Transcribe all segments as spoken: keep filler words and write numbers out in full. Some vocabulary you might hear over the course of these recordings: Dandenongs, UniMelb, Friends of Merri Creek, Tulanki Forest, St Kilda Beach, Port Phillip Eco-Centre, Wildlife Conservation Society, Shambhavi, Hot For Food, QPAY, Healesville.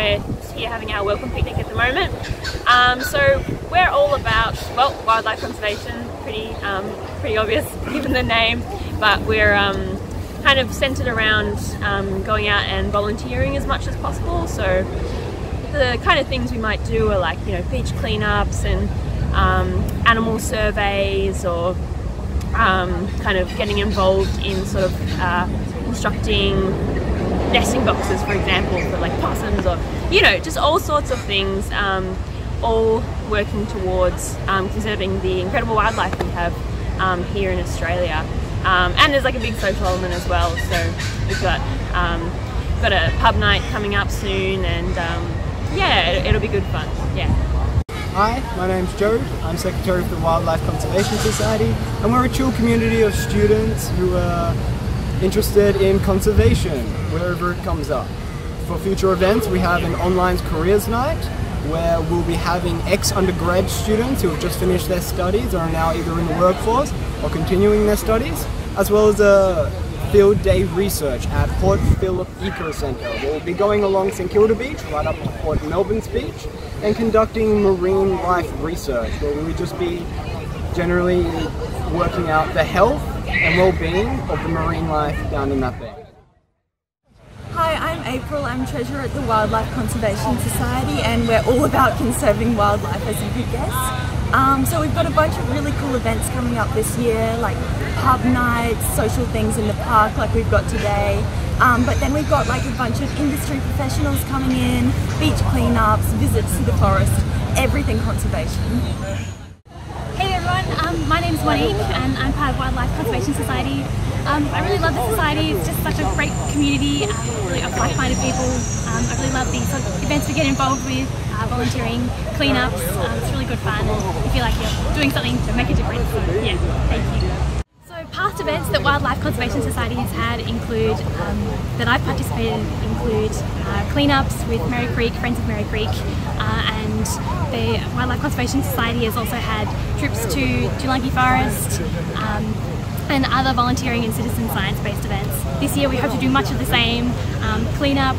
we're here having our welcome picnic at the moment. Um, so we're all about, well, wildlife conservation, pretty, um, pretty obvious given the name, but we're um, kind of centred around um, going out and volunteering as much as possible. So the kind of things we might do are like, you know, beach cleanups and um, animal surveys, or um, kind of getting involved in sort of uh, constructing nesting boxes, for example, for like possums, or, you know, just all sorts of things, um, all working towards um, conserving the incredible wildlife we have um, here in Australia. Um, and there's like a big social element as well, so we've got um, got a pub night coming up soon, and um, yeah, it, it'll be good fun. Yeah. Hi, my name's Joe. I'm Secretary of the Wildlife Conservation Society, and we're a chill community of students who are interested in conservation wherever it comes up. For future events, we have an online careers night where we'll be having ex-undergrad students who have just finished their studies or are now either in the workforce or continuing their studies, as well as a field day research at Port Phillip Eco-Centre. We'll be going along St Kilda Beach right up to Port Melbourne's beach and conducting marine life research, where we'll just be generally working out the health and well-being of the marine life down in that bay. Hi, I'm April. I'm Treasurer at the Wildlife Conservation Society, and we're all about conserving wildlife, as you could guess. Um, so we've got a bunch of really cool events coming up this year, like pub nights, social things in the park like we've got today. Um, but then we've got like a bunch of industry professionals coming in, beach cleanups, visits to the forest, everything conservation. Um, my name's Monique, and I'm part of Wildlife Conservation Society. Um, I really love the society. It's just such a great community, um, really of like-minded people. Um, I really love the sort of events we get involved with, uh, volunteering, cleanups. Um, it's really good fun, and you feel like you're doing something to make a difference. So, yeah, thank you. Past events that Wildlife Conservation Society has had include, um, that I've participated in, include uh, cleanups with Merri Creek, Friends of Merri Creek, uh, and the Wildlife Conservation Society has also had trips to Tulanki Forest um, and other volunteering and citizen science-based events. This year we hope to do much of the same, um, cleanups,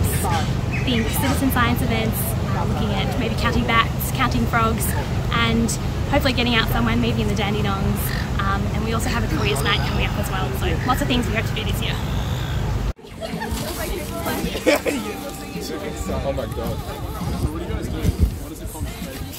think citizen science events, uh, looking at maybe counting bats, counting frogs, and hopefully getting out somewhere, maybe in the Dandenongs. Um, and we also have a careers night coming up as well, so lots of things we hope to do this year. Oh my god. So what do you guys do? What is a conversation?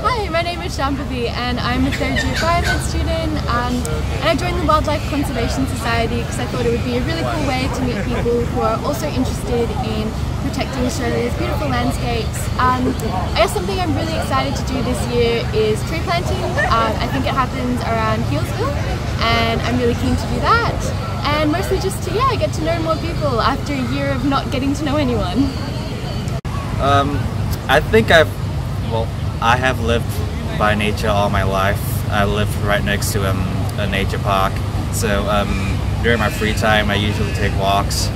Hi, my name is Shambhavi, and I'm a third year biomed student, and, and I joined the Wildlife Conservation Society because I thought it would be a really cool way to meet people who are also interested in protecting Australia's beautiful landscapes. Um, I guess something I'm really excited to do this year is tree planting. Um, I think it happens around Healesville, and I'm really keen to do that. And mostly just to, yeah, get to know more people after a year of not getting to know anyone. Um, I think I've, well, I have lived by nature all my life. I lived right next to um, a nature park, so um, during my free time I usually take walks.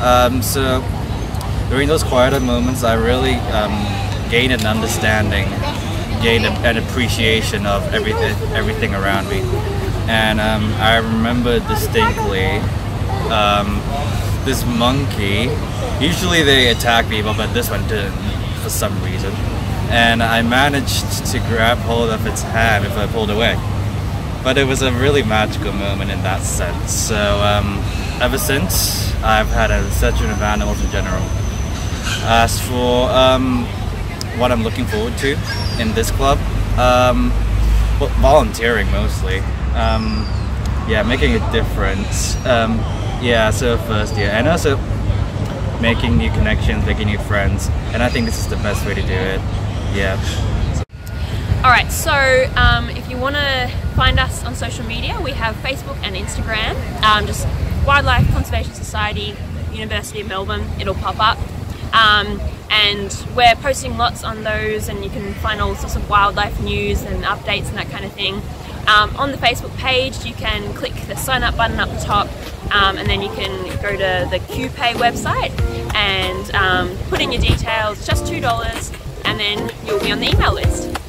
Um, so during those quieter moments I really um, gain an understanding, gain a, an appreciation of everything, everything around me. And um, I remember distinctly um, this monkey. Usually they attack people, but this one didn't for some reason. And I managed to grab hold of its hand if I pulled away. But it was a really magical moment in that sense. So um, ever since, I've had an obsession of animals in general. As for um, what I'm looking forward to in this club, um, well, volunteering mostly. Um, yeah, making a difference. Um, yeah, so first year, and also making new connections, making new friends, and I think this is the best way to do it. Yeah. Alright, so um, if you want to find us on social media, we have Facebook and Instagram, um, just Wildlife Conservation Society, University of Melbourne, it'll pop up. Um, and we're posting lots on those, and you can find all sorts of wildlife news and updates and that kind of thing. Um, on the Facebook page you can click the sign up button up the top, um, and then you can go to the Q P A Y website and um, put in your details, just two dollars. And then you'll be on the email list.